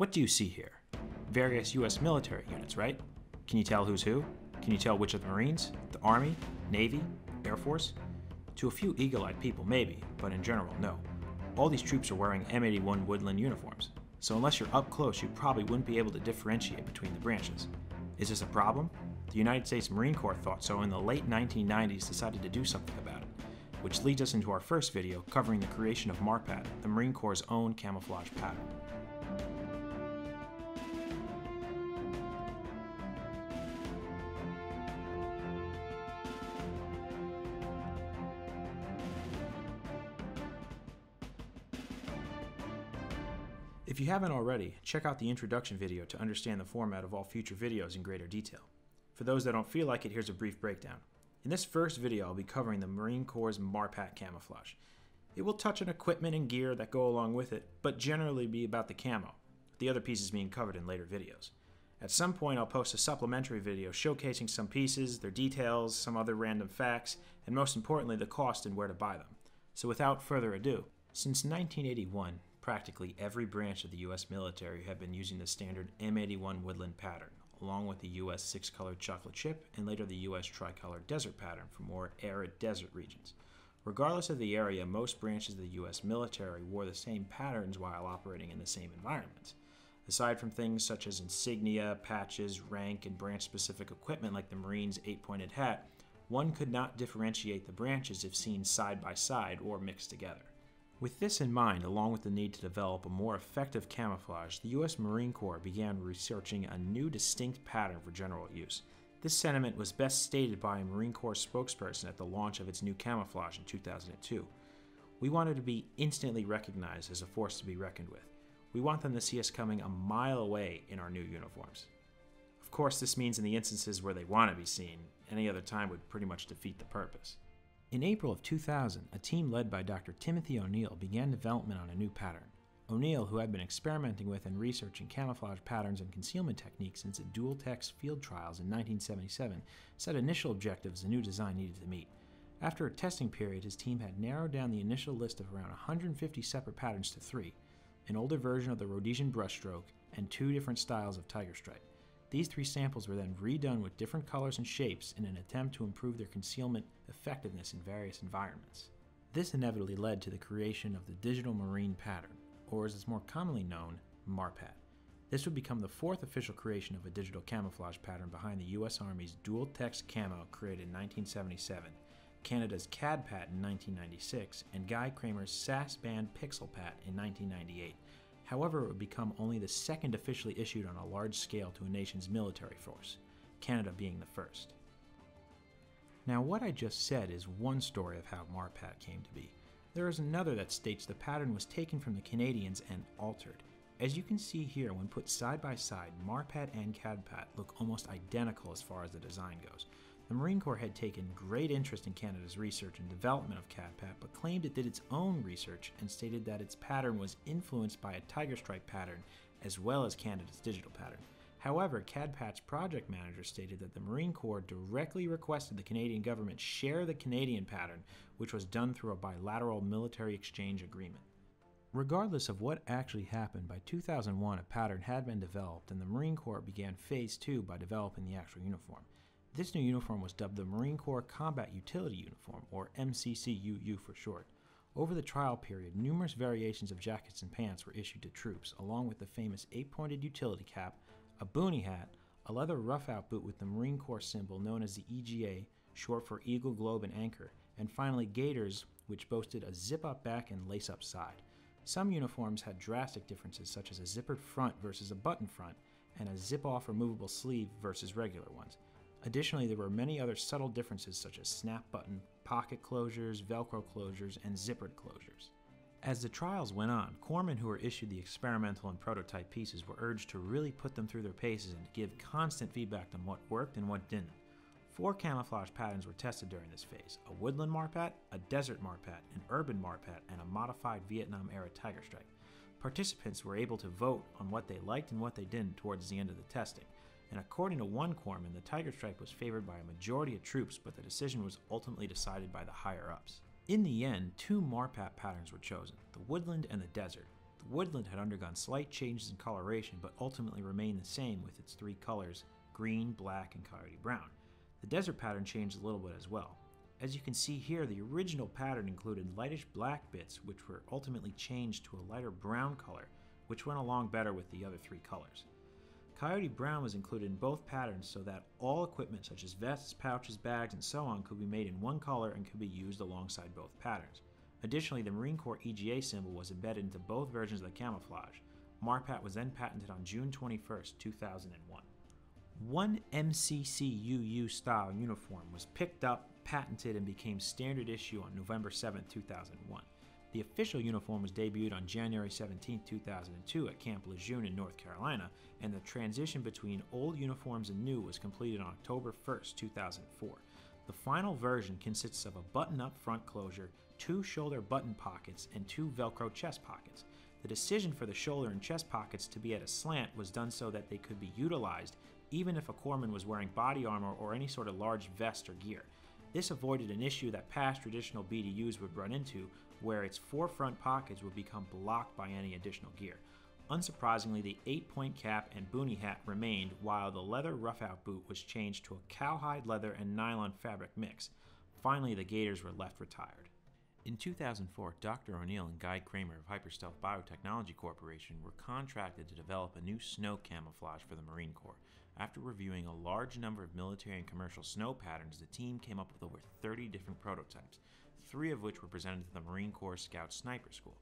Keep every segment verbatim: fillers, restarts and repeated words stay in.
What do you see here? Various U S military units, right? Can you tell who's who? Can you tell which of the Marines, the Army, Navy, Air Force? To a few eagle-eyed people, maybe, but in general, no. All these troops are wearing M eighty-one Woodland uniforms, so unless you're up close, you probably wouldn't be able to differentiate between the branches. Is this a problem? The United States Marine Corps thought so and in the late nineteen nineties decided to do something about it, which leads us into our first video covering the creation of MARPAT, the Marine Corps' own camouflage pattern. If you haven't already, check out the introduction video to understand the format of all future videos in greater detail. For those that don't feel like it, here's a brief breakdown. In this first video, I'll be covering the Marine Corps' MARPAT camouflage. It will touch on equipment and gear that go along with it, but generally be about the camo, with the other pieces being covered in later videos. At some point, I'll post a supplementary video showcasing some pieces, their details, some other random facts, and most importantly, the cost and where to buy them. So without further ado, since nineteen eighty-one, practically every branch of the U S military had been using the standard M eighty-one Woodland pattern, along with the U S six-colored chocolate chip and later the U S tricolored desert pattern for more arid desert regions. Regardless of the area, most branches of the U S military wore the same patterns while operating in the same environments. Aside from things such as insignia, patches, rank, and branch-specific equipment like the Marines' eight-pointed hat, one could not differentiate the branches if seen side by side or mixed together. With this in mind, along with the need to develop a more effective camouflage, the U S Marine Corps began researching a new distinct pattern for general use. This sentiment was best stated by a Marine Corps spokesperson at the launch of its new camouflage in two thousand two. We wanted to be instantly recognized as a force to be reckoned with. We want them to see us coming a mile away in our new uniforms. Of course, this means in the instances where they want to be seen, any other time would pretty much defeat the purpose. In April of two thousand, a team led by Doctor Timothy O'Neill began development on a new pattern. O'Neill, who had been experimenting with and researching camouflage patterns and concealment techniques since the DualTex field trials in nineteen seventy-seven, set initial objectives the new design needed to meet. After a testing period, his team had narrowed down the initial list of around one hundred fifty separate patterns to three, an older version of the Rhodesian brushstroke, and two different styles of tiger stripe. These three samples were then redone with different colors and shapes in an attempt to improve their concealment effectiveness in various environments. This inevitably led to the creation of the Digital Marine Pattern, or as it's more commonly known, MARPAT. This would become the fourth official creation of a digital camouflage pattern behind the U S Army's DualTex Camo created in nineteen seventy-seven, Canada's CADPAT in nineteen ninety-six, and Guy Kramer's S A S Band Pixel Pat in nineteen ninety-eight. However, it would become only the second officially issued on a large scale to a nation's military force, Canada being the first. Now, what I just said is one story of how MARPAT came to be. There is another that states the pattern was taken from the Canadians and altered. As you can see here, when put side by side, MARPAT and CADPAT look almost identical as far as the design goes. The Marine Corps had taken great interest in Canada's research and development of CADPAT, but claimed it did its own research and stated that its pattern was influenced by a tiger stripe pattern as well as Canada's digital pattern. However, CADPAT's project manager stated that the Marine Corps directly requested the Canadian government share the Canadian pattern, which was done through a bilateral military exchange agreement. Regardless of what actually happened, by two thousand one a pattern had been developed and the Marine Corps began phase two by developing the actual uniform. This new uniform was dubbed the Marine Corps Combat Utility Uniform, or M C C U U for short. Over the trial period, numerous variations of jackets and pants were issued to troops, along with the famous eight-pointed utility cap, a boonie hat, a leather rough-out boot with the Marine Corps symbol known as the E G A, short for Eagle, Globe, and Anchor, and finally gaiters, which boasted a zip-up back and lace-up side. Some uniforms had drastic differences, such as a zippered front versus a button front, and a zip-off removable sleeve versus regular ones. Additionally, there were many other subtle differences such as snap button, pocket closures, Velcro closures, and zippered closures. As the trials went on, corpsmen who were issued the experimental and prototype pieces were urged to really put them through their paces and to give constant feedback on what worked and what didn't. Four camouflage patterns were tested during this phase: a woodland MARPAT, a desert MARPAT, an urban MARPAT, and a modified Vietnam-era tiger stripe. Participants were able to vote on what they liked and what they didn't towards the end of the testing. And according to one corpsman, the tiger stripe was favored by a majority of troops, but the decision was ultimately decided by the higher-ups. In the end, two MARPAT patterns were chosen, the woodland and the desert. The Woodland had undergone slight changes in coloration, but ultimately remained the same with its three colors, green, black, and coyote brown. The desert pattern changed a little bit as well. As you can see here, the original pattern included lightish black bits, which were ultimately changed to a lighter brown color, which went along better with the other three colors. Coyote brown was included in both patterns so that all equipment such as vests, pouches, bags, and so on could be made in one color and could be used alongside both patterns. Additionally, the Marine Corps E G A symbol was embedded into both versions of the camouflage. MARPAT was then patented on June twenty-first, two thousand one. One M C C U U style uniform was picked up, patented, and became standard issue on November seventh, two thousand one. The official uniform was debuted on January seventeenth, two thousand two at Camp Lejeune in North Carolina, and the transition between old uniforms and new was completed on October first, two thousand four. The final version consists of a button-up front closure, two shoulder button pockets, and two Velcro chest pockets. The decision for the shoulder and chest pockets to be at a slant was done so that they could be utilized even if a corpsman was wearing body armor or any sort of large vest or gear. This avoided an issue that past traditional B D Us would run into, where its four front pockets would become blocked by any additional gear. Unsurprisingly, the eight-point cap and boonie hat remained, while the leather roughout boot was changed to a cowhide leather and nylon fabric mix. Finally, the gaiters were left retired. In two thousand four, Doctor O'Neill and Guy Kramer of Hyperstealth Biotechnology Corporation were contracted to develop a new snow camouflage for the Marine Corps. After reviewing a large number of military and commercial snow patterns, the team came up with over thirty different prototypes, three of which were presented to the Marine Corps Scout Sniper School.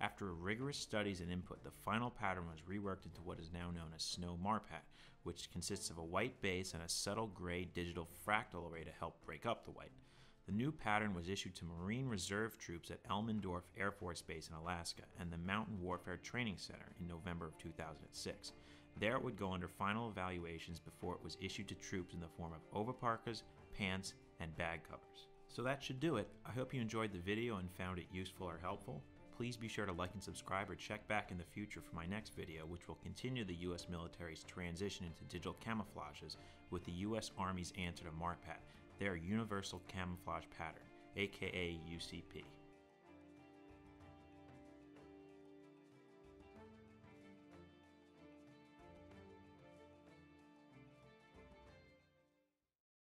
After rigorous studies and input, the final pattern was reworked into what is now known as SNOW MARPAT, which consists of a white base and a subtle gray digital fractal array to help break up the white. The new pattern was issued to Marine Reserve troops at Elmendorf Air Force Base in Alaska and the Mountain Warfare Training Center in November of two thousand six. There it would go under final evaluations before it was issued to troops in the form of overparkas, pants, and bag covers. So that should do it. I hope you enjoyed the video and found it useful or helpful. Please be sure to like and subscribe, or check back in the future for my next video, which will continue the U S military's transition into digital camouflages with the U S Army's answer to MARPAT, their Universal Camouflage Pattern, aka U C P.